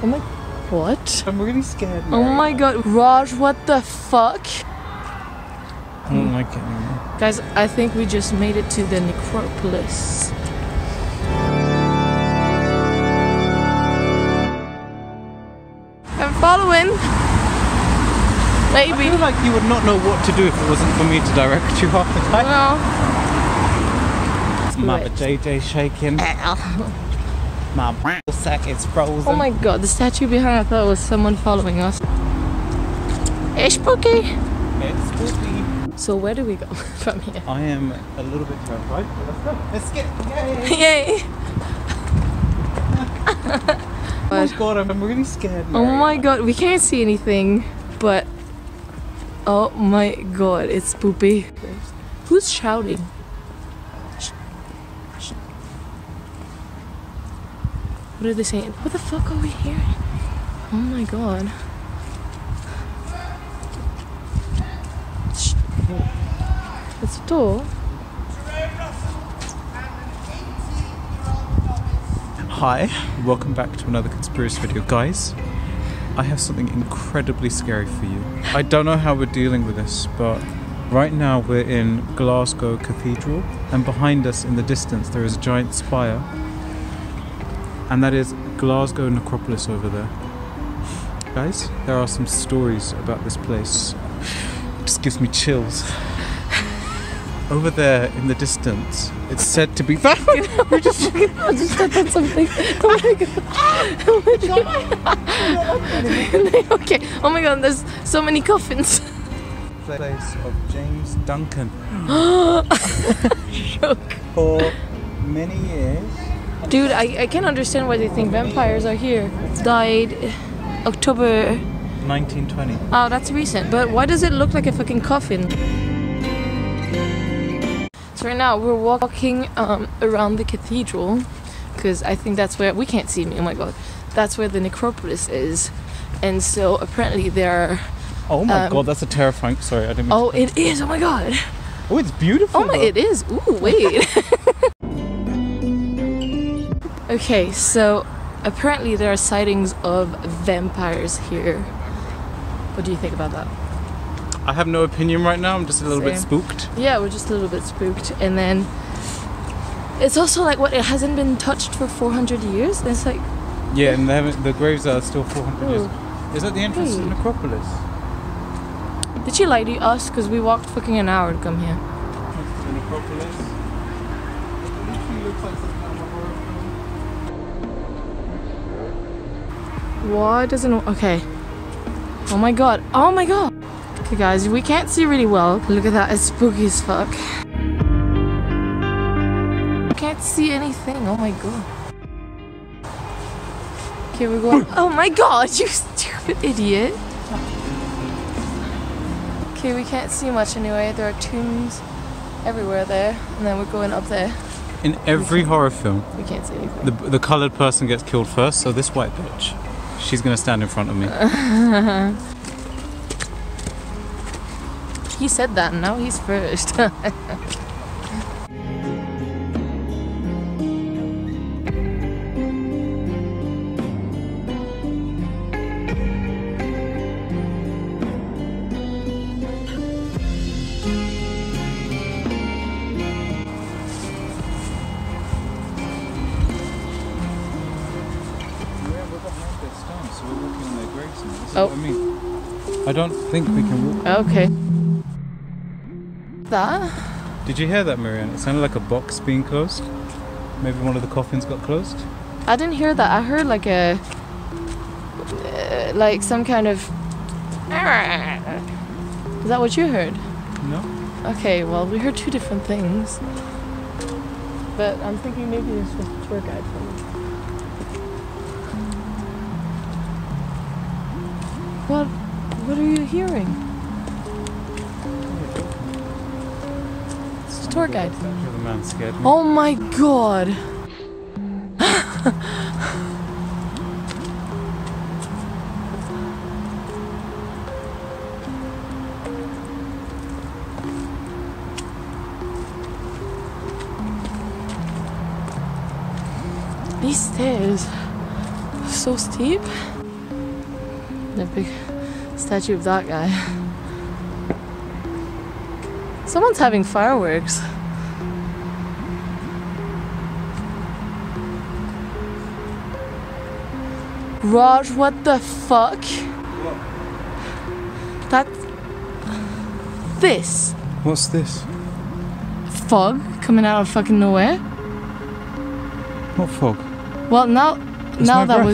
Oh my, what? I'm really scared, Marianne. Oh my god, Raj, what the fuck? I don't like it anymore. Guys, I think we just made it to the necropolis. I'm following. Maybe. I feel like you would not know what to do if it wasn't for me to direct you half the time. Well. Mama JJ shaking. Ow. My sack is frozen. Oh my god, the statue behind, I thought it was someone following us. It's spooky. It's spooky. So where do we go from here? I am a little bit terrified. Let's get yay! Yay! Oh my god, I'm really scared, Marianne. Oh my god, we can't see anything, but oh my god, it's spooky. Who's shouting? What are they saying? What the fuck are we hearing? Oh my god. It's a door. Hi, welcome back to another conspiracy video. Guys, I have something incredibly scary for you. I don't know how we're dealing with this, but right now we're in Glasgow Cathedral, and behind us in the distance there is a giant spire. And that is Glasgow Necropolis over there. Guys, there are some stories about this place. It just gives me chills. Over there in the distance, it's said to be. I just stepped on something. Oh my god. Okay, oh my god, there's so many coffins. Place of James Duncan. Shook. For many years. Dude, I can't understand why they think vampires are here. Died October 1920. Oh, that's recent. But why does it look like a fucking coffin? So right now we're walking around the cathedral, because I think that's where we can't see me. Oh my god, that's where the necropolis is. And so apparently there are. Oh my god, that's a terrifying. Sorry, I didn't. Oh, it is. Oh my god. Oh, it's beautiful. Oh my, though. It is. Ooh, wait. Okay, so apparently there are sightings of vampires here. What do you think about that? I have no opinion right now, I'm just a little bit spooked. Yeah, we're just a little bit spooked. And then it's also like, what, it hasn't been touched for 400 years? It's like... Yeah, and the graves are still 400 years. Is that the entrance to the necropolis? Did she lie to us? Because we walked fucking an hour to come here. The necropolis? It literally looks like something out of a horror film. Why doesn't... Okay. Oh my god. Oh my god. Okay guys, we can't see really well. Look at that. It's spooky as fuck. Can't see anything. Oh my god. Okay, we're going... Oh my god, you stupid idiot. Okay, we can't see much anyway. There are tombs everywhere there. And then we're going up there. In every horror film, we can't see anything. The coloured person gets killed first, so this white bitch, she's gonna stand in front of me. He said that, and now he's first. Oh. I mean, I don't think we can walk. Okay. That? Did you hear that, Marianne? It sounded like a box being closed. Maybe one of the coffins got closed. I didn't hear that. I heard like a... like some kind of... Is that what you heard? No. Okay, well, we heard two different things. But I'm thinking maybe this was the tour guide for me. What are you hearing? It's the tour guide. The man scared me. Oh my god! These stairs. So steep. The big statue of that guy. Someone's having fireworks. Raj, what the fuck? What? This. What's this? Fog coming out of fucking nowhere. What fog? Well, now that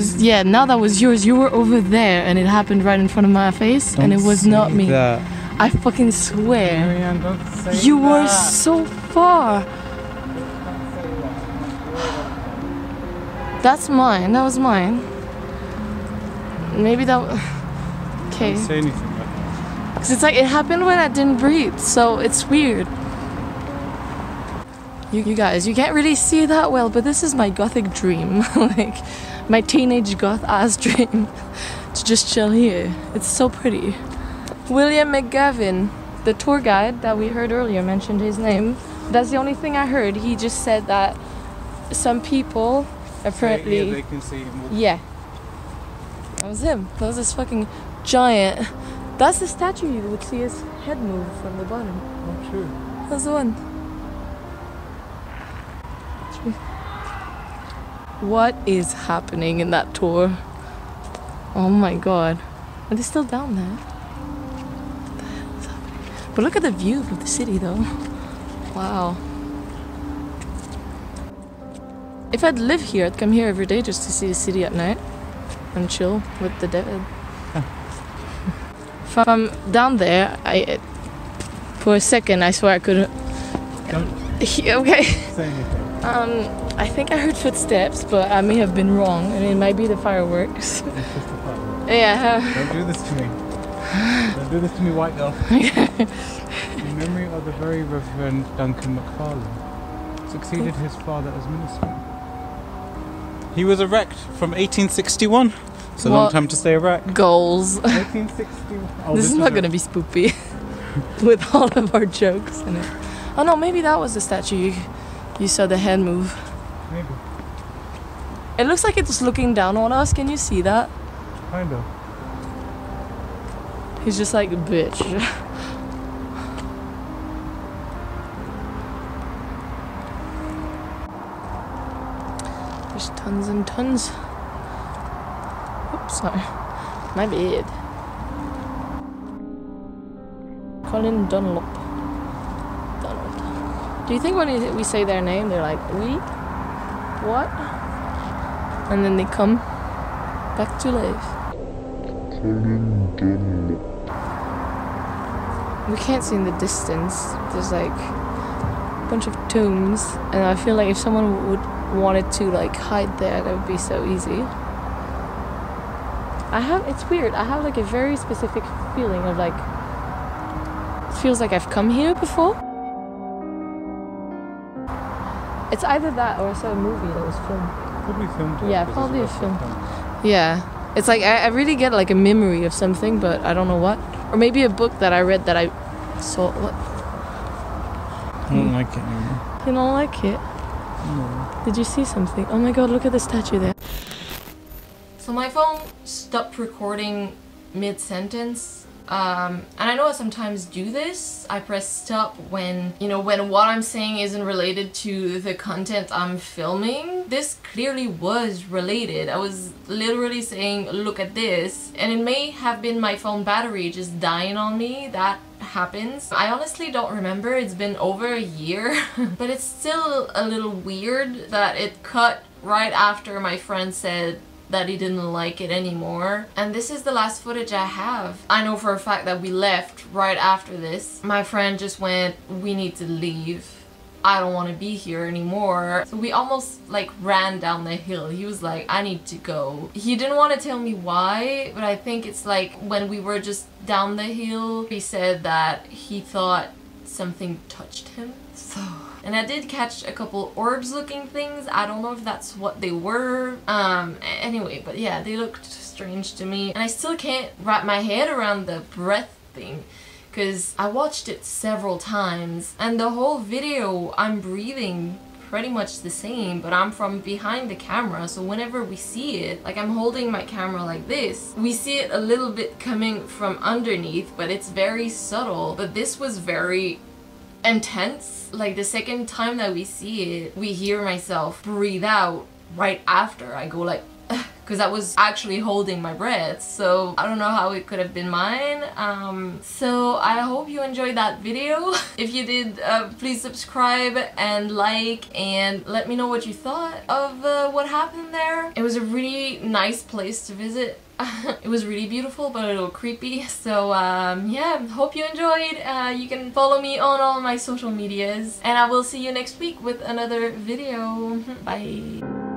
was yours. You were over there, and it happened right in front of my face, and it was not me. That. I fucking swear. Marianne, don't say you that. Were so far. That's mine. That was mine. Maybe that. Okay. Don't say anything. Cause it's like it happened when I didn't breathe, so it's weird. You guys, you can't really see that well, but this is my gothic dream, like my teenage goth ass dream, to just chill here. It's so pretty. William McGavin, the tour guide that we heard earlier, mentioned his name. That's the only thing I heard. He just said that some people apparently they can see him. Yeah, that was him. That was this fucking giant. That's the statue. You would see his head move from the bottom. Oh, true. That's the one. What is happening in that tour? Oh my god. Are they still down there? What the hell is happening? But look at the view of the city though. Wow. If I'd live here, I'd come here every day just to see the city at night and chill with the dead. If I'm down there, for a second, I swear I couldn't. Okay. Say anything. I think I heard footsteps, but I may have been wrong, and it might be the fireworks. It's just the fireworks. Yeah. Don't do this to me. Don't do this to me, white girl. In memory of the very Reverend Duncan MacFarlane, succeeded his father as minister. He was a wreck from 1861. It's a long time to stay a wreck. Goals. 1861. Oh, this is not going to be spoopy with all of our jokes in it. Oh no, maybe that was the statue. You saw the hand move. Maybe. It looks like it's looking down on us. Can you see that? Kind of. He's just like, bitch. There's tons and tons. Oops, sorry. My bad. Colin Dunlop. Do you think when we say their name, they're like, we? What? And then they come back to life. Colin Dunlop. We can't see in the distance. There's like a bunch of tombs, and I feel like if someone wanted to like hide there, that would be so easy. It's weird. I have like a very specific feeling of like, it feels like I've come here before. It's either that or I saw a movie that was filmed. Probably filmed. Yeah, probably a film. Yeah. It's like I really get like a memory of something, but I don't know what. Or maybe a book that I read that I saw. What? I don't like it anymore. You don't like it? No. Did you see something? Oh my god, look at the statue there. So my phone stopped recording mid-sentence. And I know I sometimes do this. I press stop when, you know, when what I'm saying isn't related to the content I'm filming. This clearly was related. I was literally saying, look at this. And it may have been my phone battery just dying on me. That happens. I honestly don't remember. It's been over a year. But it's still a little weird that it cut right after my friend said that he didn't like it anymore, and this is the last footage I have. I know for a fact that we left right after this. My friend just went, we need to leave, I don't want to be here anymore. So we almost like ran down the hill. He was like, I need to go. He didn't want to tell me why, but I think it's like when we were just down the hill, he said that he thought something touched him. So, and I did catch a couple orbs looking things. I don't know if that's what they were. Anyway, but yeah, they looked strange to me. And I still can't wrap my head around the breath thing, because I watched it several times and the whole video I'm breathing pretty much the same, but I'm from behind the camera, so whenever we see it, like I'm holding my camera like this, we see it a little bit coming from underneath, but it's very subtle. But this was very intense. Like the second time that we see it, we hear myself breathe out right after. I go like, because I was actually holding my breath, so I don't know how it could have been mine. So I hope you enjoyed that video. If you did, please subscribe and like, and let me know what you thought of what happened there. It was a really nice place to visit. It was really beautiful, but a little creepy. So yeah, hope you enjoyed. You can follow me on all my social medias, and I will see you next week with another video. Bye.